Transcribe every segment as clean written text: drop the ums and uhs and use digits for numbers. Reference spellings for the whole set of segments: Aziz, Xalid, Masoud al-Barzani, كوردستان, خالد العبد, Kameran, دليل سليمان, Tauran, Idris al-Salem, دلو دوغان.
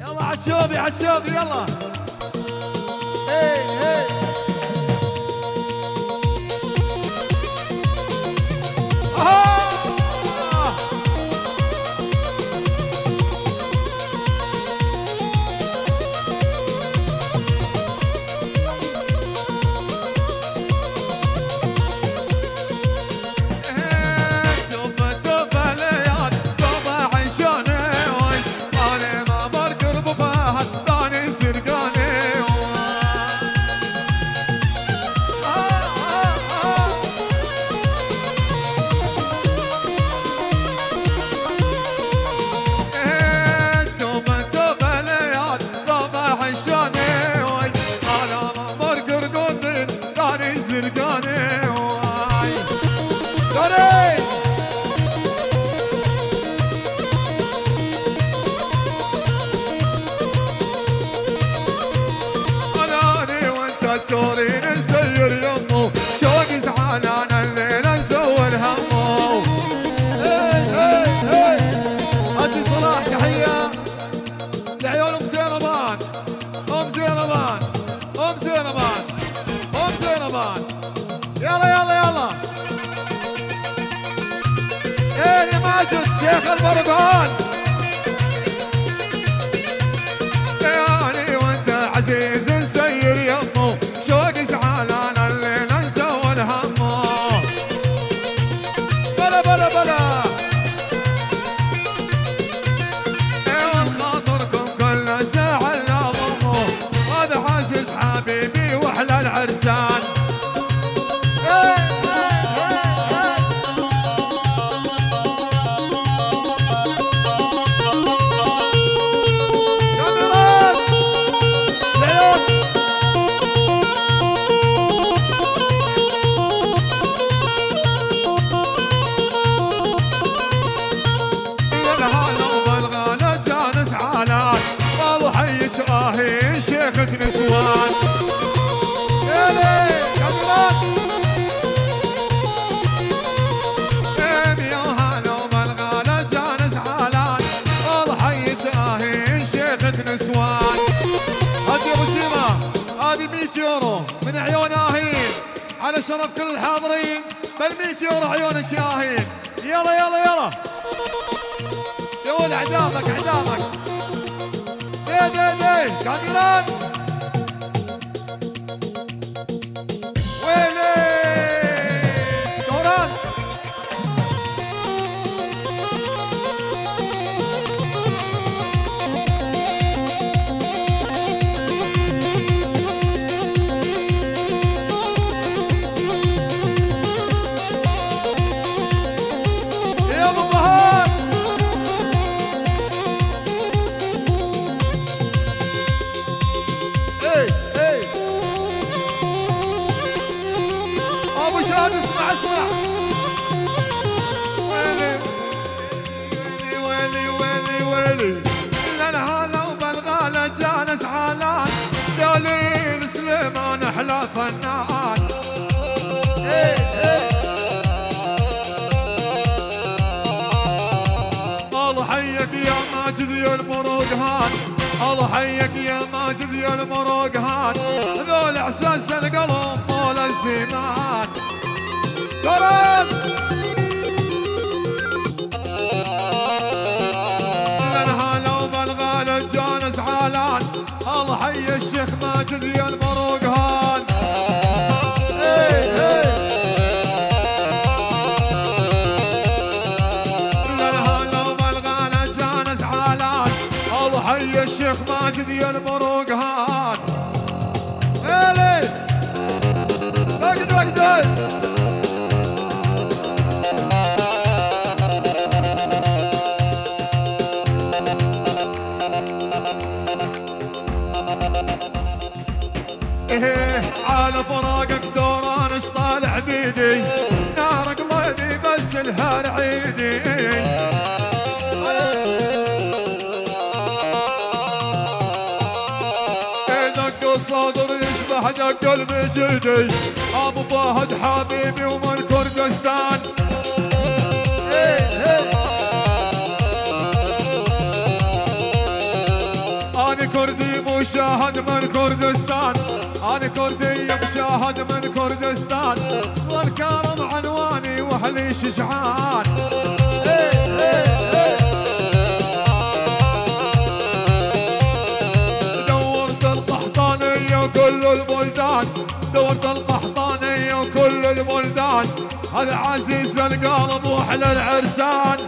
يلا عتشوبي عتشوبي يلا. ايه ايه كردي مشاهد من كردستان، أنا كردي مشاهد من كردستان، صل الكرم عنواني وحلي شجعان. دورت القحطانية وكل البلدان، دورت القحطانية وكل البلدان، هذا عزيز القلب وحلى العرسان.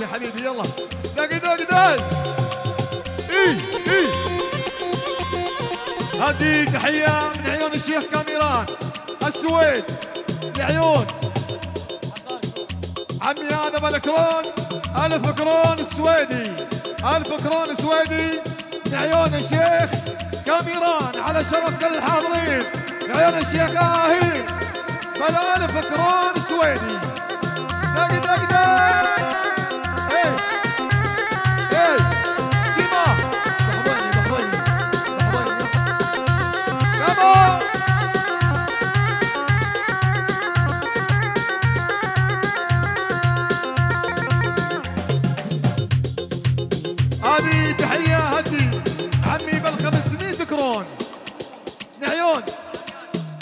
يا حبيبي يلا دق دق دق اي هذه تحيه من عيون الشيخ كاميران السويد لعيون عمي ادم الكرون الف كرون السويدي الف كرون السويدي لعيون الشيخ كاميران على شرف كل الحاضرين لعيون الشيخ اهيل فالالف كرون السويدي دق دق دق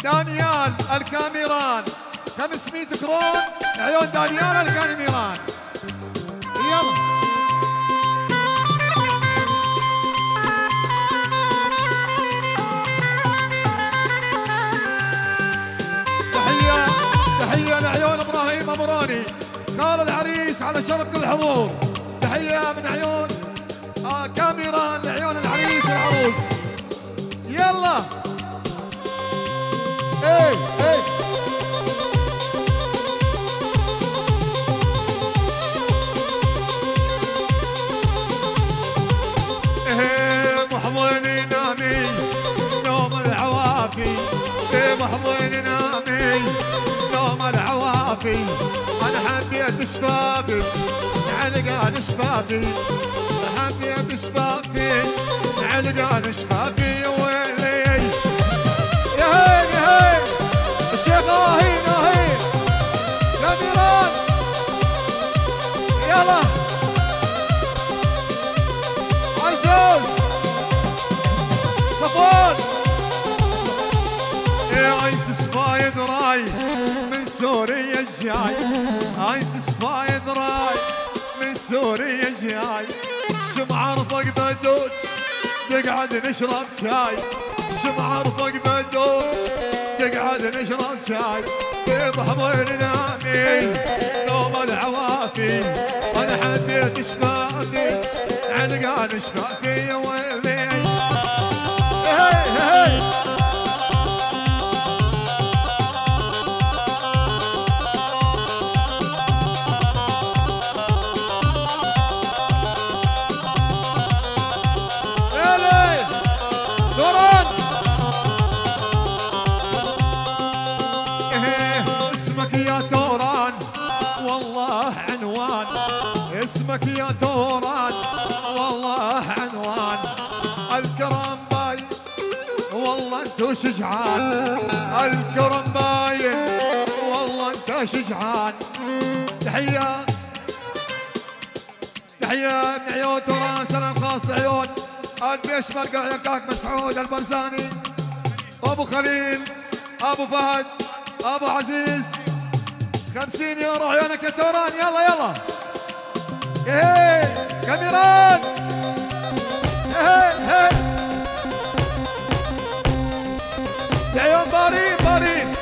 دانيال الكاميران 500 كرون عيون دانيال الكاميران يلا تحية تحية لعيون ابراهيم ابراني خال العريس على شرف كل حضور تحية من عيون كاميران لعيون العريس والعروس يلا Hey, hey. Hey, محضني نامي نوم العوافي. Hey, محضني نامي نوم العوافي. أنا حبيت شفافك علقان شفافي. حبيت شفافك علقان شفافي ويلي يا هيل يا هيل. ناهين ناهين كاميران يلا عزوز صفون ايس سفايد راي من سوريا جاي ايس سفايد راي من سوريا جاي شمعة فوق بدوج نقعد نشرب شاي شمعة فوق بدوج نقعد نشرب شاي بحضن نامي نوم العوافي انا حبيت شفافك علقان شفافي ويلي اسمك يا توران والله عنوان الكرم باين والله انتو شجعان الكرم باين والله انت شجعان تحية تحية من عيون توران سلام خاص لعيون البيش مرقع يكاك مسعود البرزاني ابو خليل ابو فهد ابو عزيز 50 يورو عيونك يا توران يلا يلا هي كاميران هي لعيون بارين بارين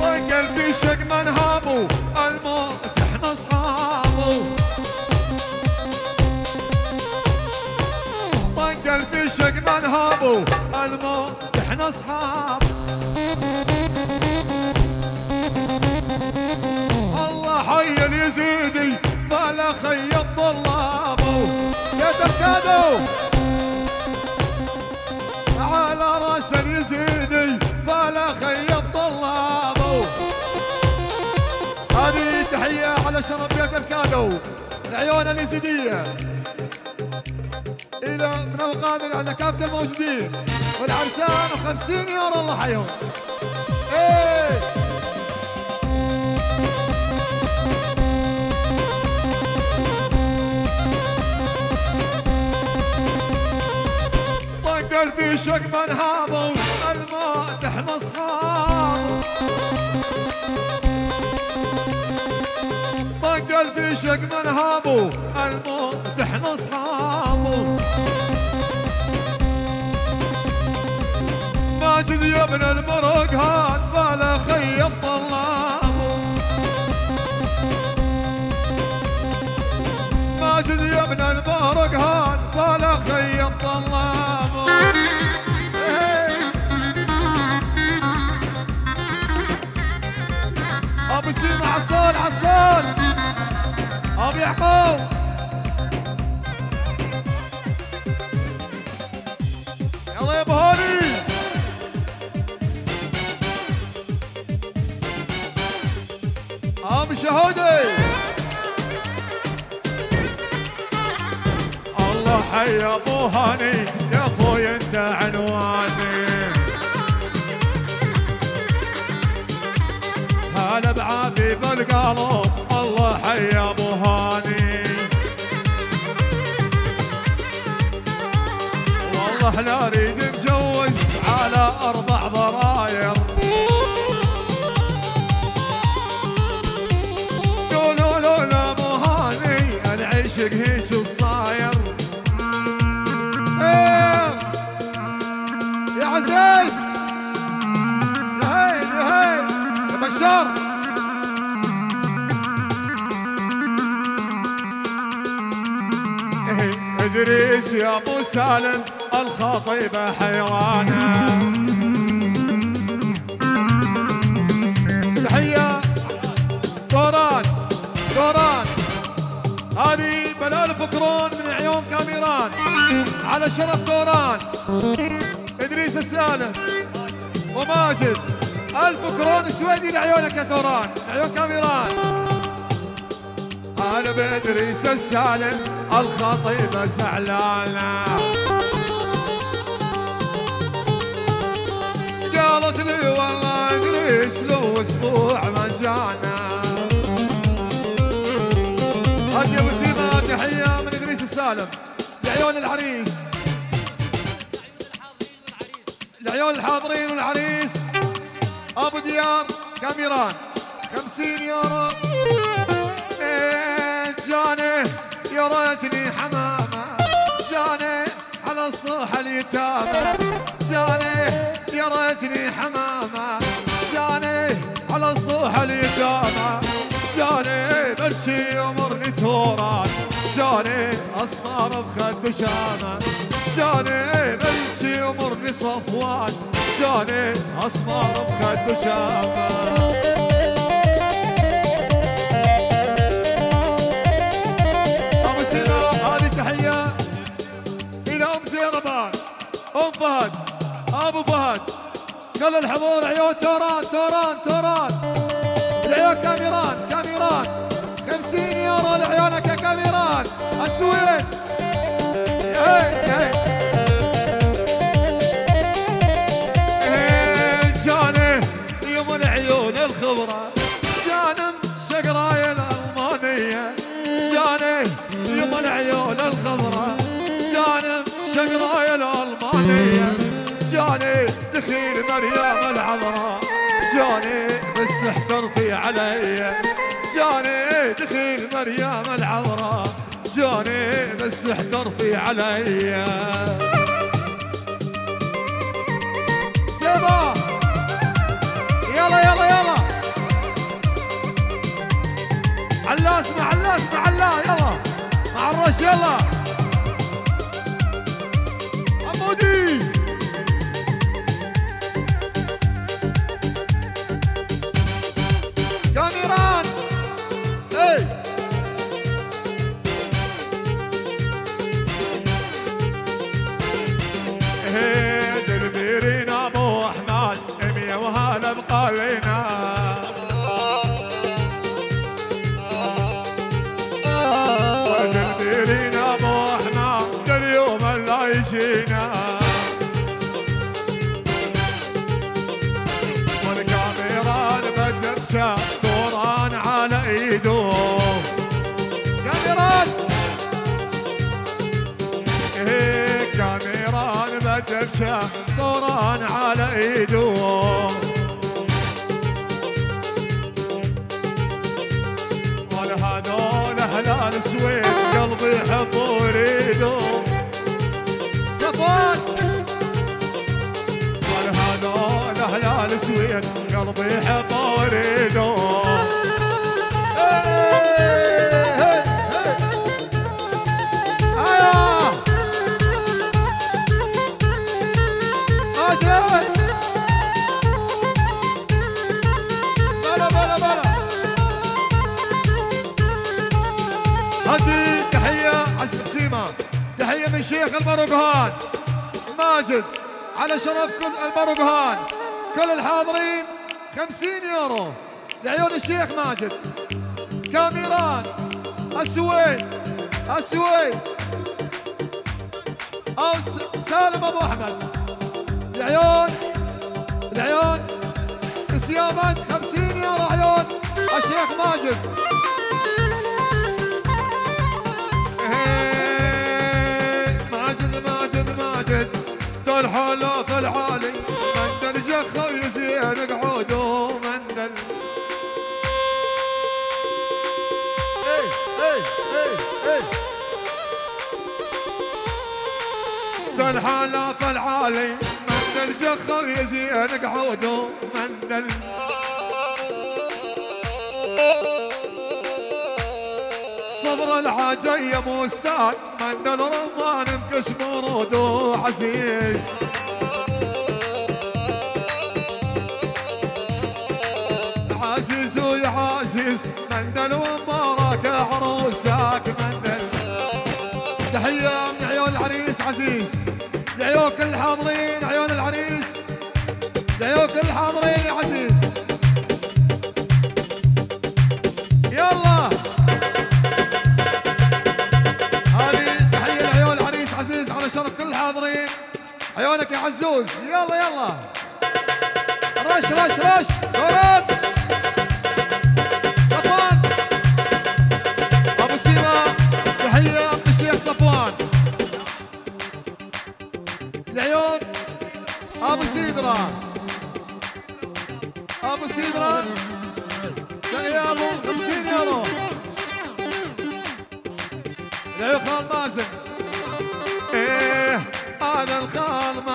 طق قلبي شق من هامو الموت احنا اصحابو طق العشق ما نهابوا الموت احنا اصحاب. الله حي اليزيدي فلا خي الطلاب يا تركادو على راس اليزيدي فلا خي الطلاب. هذه تحيه على شرف يا تركادو العيون اليزيديه إلى من القادر على كافة الموجودين والعرسان وخمسين يورو الله حيهم. إيه طقل في شق من هابوا الموت احنا اصحاب. طقل في شق من هابوا الموت احنا اصحاب. ماجد يا ابن المرق هان فلا خي الطلاب. ماجد يا ابن المرق هان فلا خي الطلاب. ابو سيما عصال عصال ابو يعقوب يلا يا ابو هاني. الله حي ابو هاني يا اخوي انت عنواني. هلا بعافي بالقلب الله حي ابو هاني. والله لا اريد مجوز على اربع ضراير. هيش الصاير ايه يا عزيز هاي هاي يا بشار ايه. ادريس يا ابو سالم الخطيبه حيوانه. تحيه توران توران هذه بلال فكرون من عيون كاميران على شرف توران. ادريس السالم وماجد الفكرون السويدي لعيونك يا توران عيون كاميران. انا بادريس السالم الخطيبه زعلانه. قالت لي والله ادريس لو اسبوع ما جانا. هدي ابو سيما تحيه من ادريس السالم لعيون العريس. لعيون الحاضرين والعريس ابو ديار كاميران 50 يورو. ايه جاني يا ريتني حمامه. جاني على الصوح اليتامى. جاني يا ريتني حمامه. جاني على الصوح اليتامى. جاني برشي عمرني توران. جاني أصفار بخد شامة. جاني برشي عمرني صفوان. جاني أصفار بخد شامة. أبو سلام هذه تحية إلى أم زينبان أم فهد أبو فهد كل الحضور عيون توران توران توران العيون كاميران كاميران 50 يورو لعيونك يا كاميران السويد. جاني يوم العيون الخضراء. جاني شقرايه الالمانيه. جاني يوم العيون الخضراء. جاني شقرايه الالمانيه. جاني دخيل مريم العذراء. جاني بس احترفي علي. جاني دخيل مريم العذراء. جاني بس احترفي علي. سيبا يلا يلا يلا علاس مع علاس مع علا يلا مع الرش يلا. أبو جينا والكاميران مدبسة توران على ايده كاميران هيك كاميران مدبسة توران على ايده والهدول اهلال سويد قلبي يحب وريده والهذول أهلال سويد قلبي حطورينو هدي تحية عزيز سيما تحية من شيخ المرقهان ماجد على شرف كل المرقهان كل الحاضرين 50 يورو لعيون الشيخ ماجد كاميران السويد أو سالم أبو أحمد لعيون السيامات 50 يورو عيون الشيخ ماجد الحلاف العالي مندل جخه ويزين قعوده مندل اي اي اي اي الحلاف العالي مندل جخه ويزين قعوده مندل صبر العجيب وستاد مندل رمان مكش مرودو عزيز عزيز ويا عزيز مندل ومبارك عروسك مندل تحية من عيون العريس عزيز لعيون كل الحاضرين عيون العريس لعيون كل الحاضرين يا عزيز يلا عيونك يا عزوز يلا رش توران صفوان ابو سيما تحيه ام الشيخ صفوان لعيون ابو سيدرا تحيه ابو 50 يورو لعيون خال مازن ايه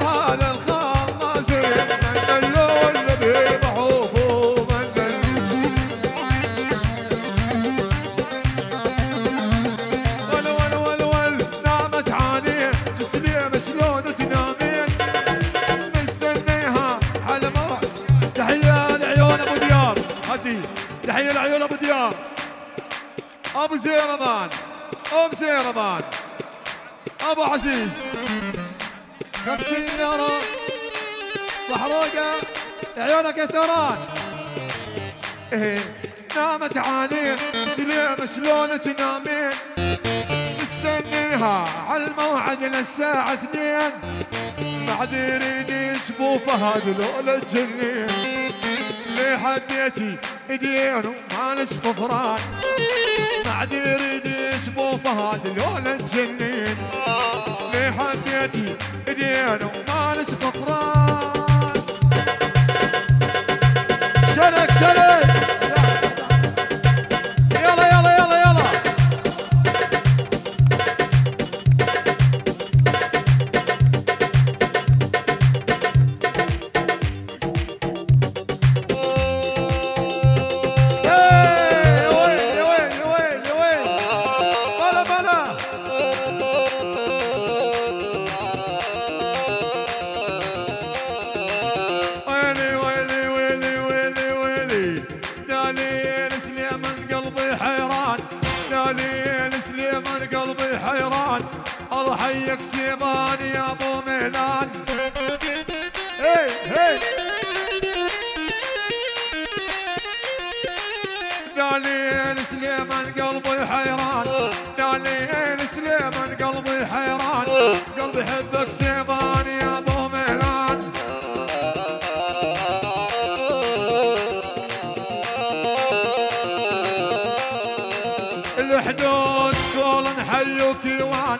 هذا الخال مازن مندل لو اللي بيبعوفه مندل ول ول ول ول نامت عينيه جسمي شلون تنام تحية لعيون ابو ديار ابو زيربان ام زيربان ابو عزيز 50 يورو محروقه عيونك يا تران ايه نامت عينين سليمه شلون تنامين مستنيها على الموعد للساعه 2 بعد يريدين شبوفها ذلول تجنين لي حبيتي ايدين ومالش غفران ما عاد يريد شبوفها ذلول تجنين لي حبيتي ايدين ومالش غفران شلك يلا الله حيك سيبان يا ابو ميلان. قلبي حيران يا دليل سليمان قلبي حيران قلبي حبك سيبان يا ابو ميلان الحدود كل حي وكيوان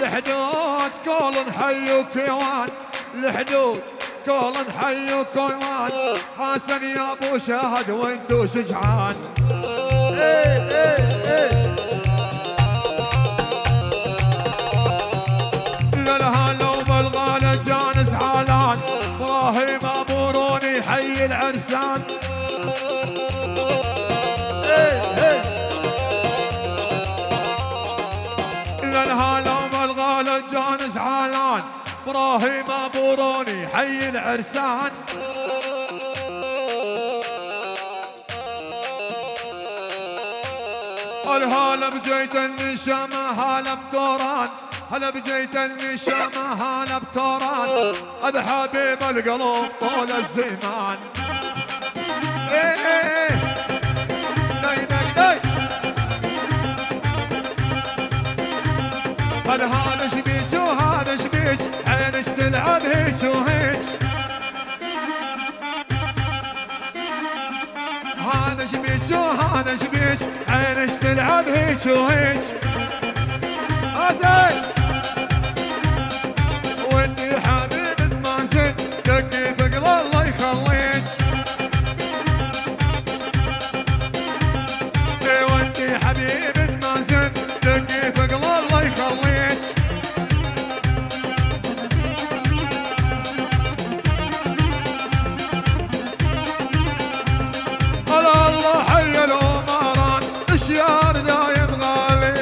الحدود كل حي وكيوان الحدود كل حي وكيوان حسن يا ابو شهد وانتو شجعان ايه ايه ايه للهلا وبالغالة جان زعلان ابراهيم ابو روني حي العرسان ايه ايه للهلا وبالغالة جان زعلان ابراهيم ابو روني حي العرسان هلا بجيت النشامة هلا بتوران هلا بجيت النشامة هلا بتوران أبي حبيب القلوب طول الزمان إيه إيه إيه هلا هذا شبيك وهذا شبيك عينش تلعب هيج وهيج هذا شبيك وهذا شبيك عينش تلعب هيج وهيج أزاي واني حبيب ما زلت دقي ثقل الله يخليك واني حبيب ما زلت دقي ثقل الله يخليك هلا الله حي الأمران الشيار دايم غالي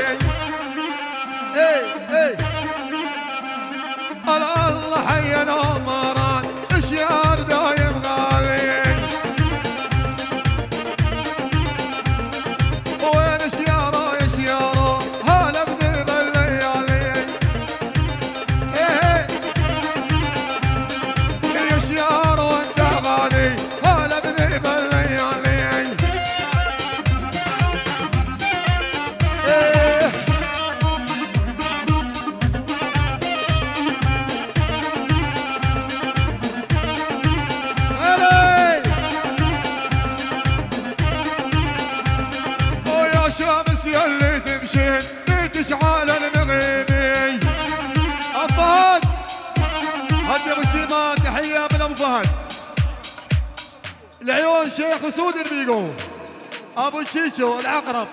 اي اي هلا الله حي الأمران الشيار دايم غالي وين الشيارة يا شيارة هلا بذيب الليالي اي اي يا شيارة وانت غالي هلا بذيب الليالي ايه هلاي ويا شمس يلي تمشي بتشعل المغيبي ابو فهد هدي بالسيما تحيه من ابو فهد العيون شيخ اسود البيقو ابو تشيشو العقرب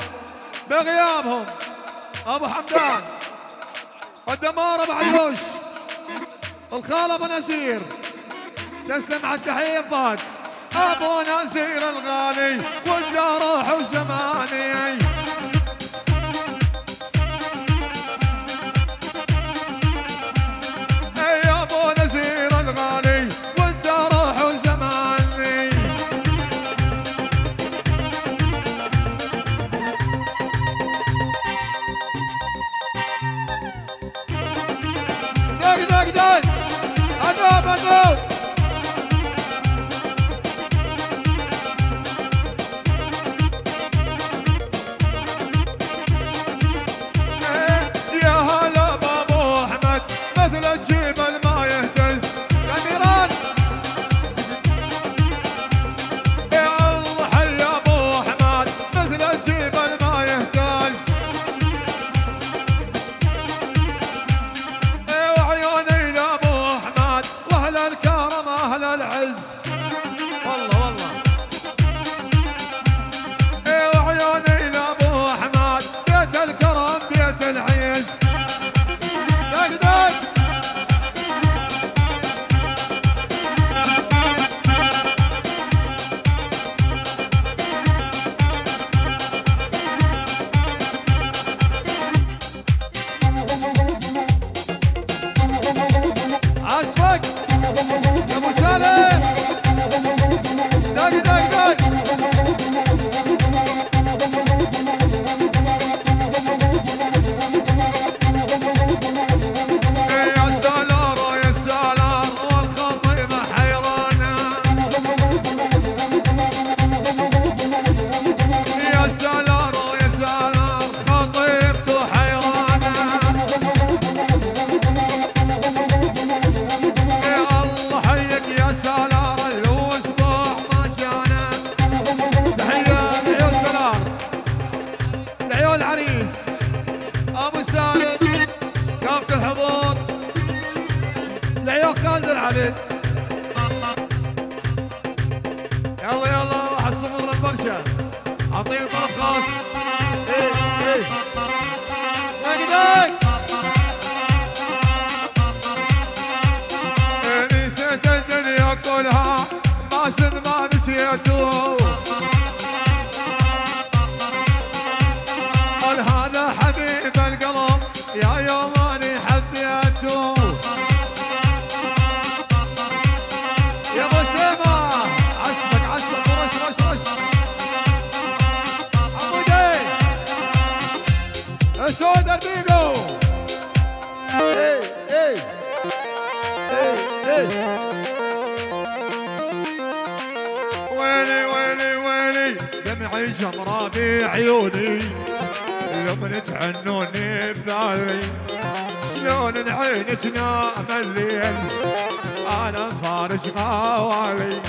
بغيابهم ابو حمدان الدمار ابو عيوش الخاله ابو نزير تسلم على التحيه فهد ابو نزير الغالي والجرح وزماني اي يا ابو نزير الغالي والجرح وزماني دق دق دق ادوب ادوب يا هلا بابو احمد مثل الجبل ما يهتز كاميران يا الله حي ابو احمد مثل الجبل ما يهتز وعيوني لابو احمد واهل الكرم اهل العز والله والله وعيوني لابو احمد بيت الكرم بيت العز دق دق عزفك يا ابو سالم الراس هكذاك نسيت الدنيا كلها باسن ما نسيته قال هذا حبيب القلب يا يوم اني حبيته يا ابو سيما عسلك عسلك رش رش رش عمودي اسود اربيجو اي اي اي اي دمعي جمرة بعيوني يوم تعنوني ببالي شلون العين تنام الليل انا مفارج غوالي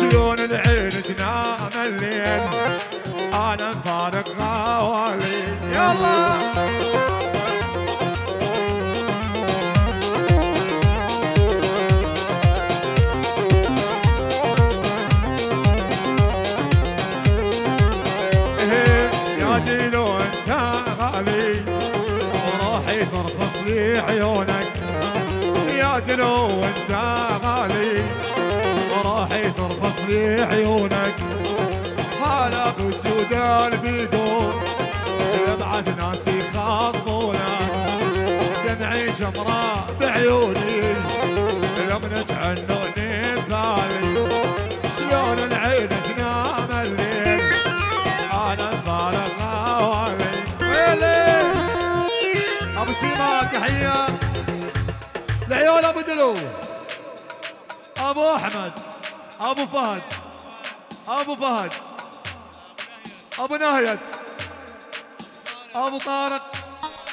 شلون العين تنام الليل انا مفارق غوالي يلا فرفص لي عيونك يا دلو وانت غالي وراحي ترفص لي عيونك حال ابو سودان بيدور يبعث ناس يخاطونا دمعي جمراء بعيوني لمنة عنوني ببالي شلون العين تنام الليل انا فارغ غوالي ابو سيما تحيه لعيال ابو دلو ابو احمد ابو فهد ابو فهد ابو نهيت ابو طارق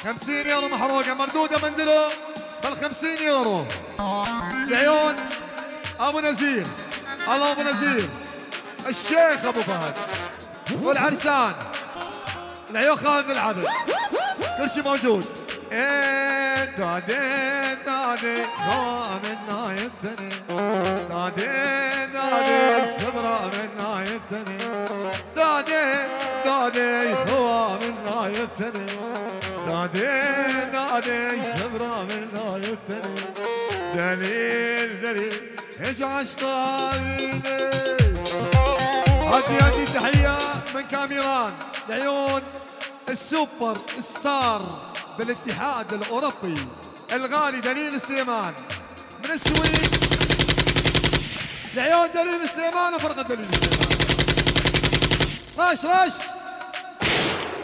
50 يورو محروقه مردوده من دلو بال 50 يورو لعيون ابو نزير الله ابو نزير الشيخ ابو فهد والعرسان لعيون خالد العبد كل شيء موجود نادي نادي ضاع من نايبتني نادي نادي الصبرة من نايبتني نادي نادي هو من نايبتني نادي نادي الصبرة من نايبتني دليل دليل ايش عشقاني هدي تحية من كاميران لعيون السوبر ستار بالاتحاد الاوروبي الغالي دليل سليمان من السويد لعيون دليل سليمان وفرقه دليل سليمان رش رش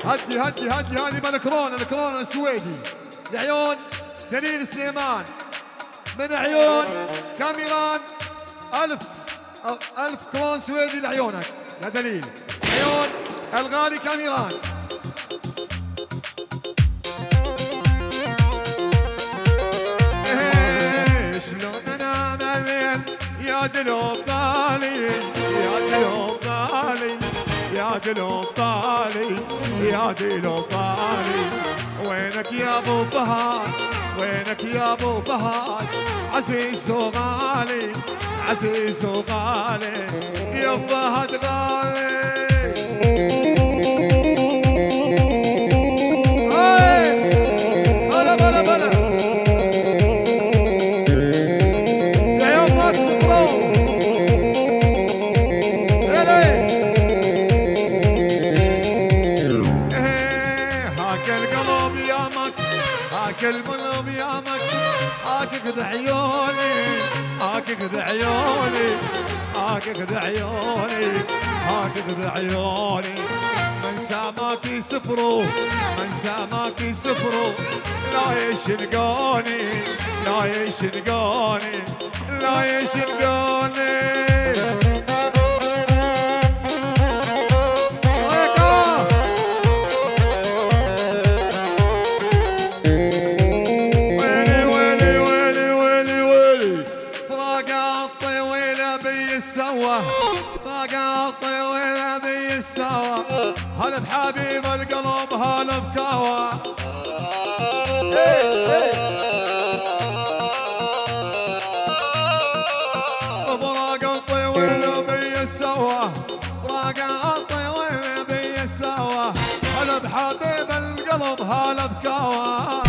هدي هدي هدي هذه من كرون الكرون السويدي لعيون دليل سليمان من عيون كاميران 1000 كرون سويدي لعيونك يا دليل عيون الغالي كاميران شلون انام الليل يا دلو بطالي يا دلو بطالي يا دلو بطالي يا دلو بطالي وينك يا ابو فهد وينك يا ابو فهد عزيز وغالي عزيز وغالي يا فهد غالي هاكد عيوني هاكد عيوني هاكد عيوني من ساماك يسفروا من ساماك يسفروا لا يشنقوني لا يشنقوني لا يشنقوني هلا بحبيب القلب هلا بكهوة فراقة طويلة بيا سوا فراقة طويلة بيا سوا حبيب القلب هلا بكوان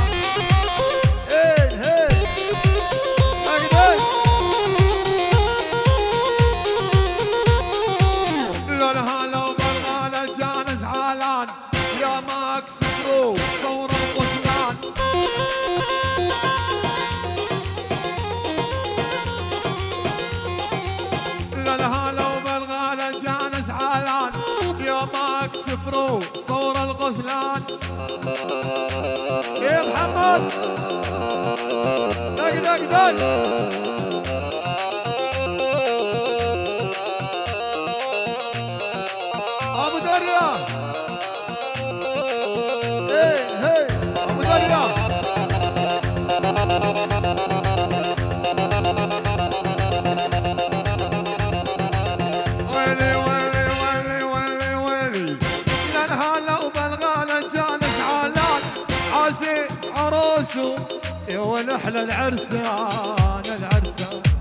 صور الغزلان يا محمد دق دق دق ابو دريا هي هي ابو دريا عروسه يا ولحلى العرسان العرسان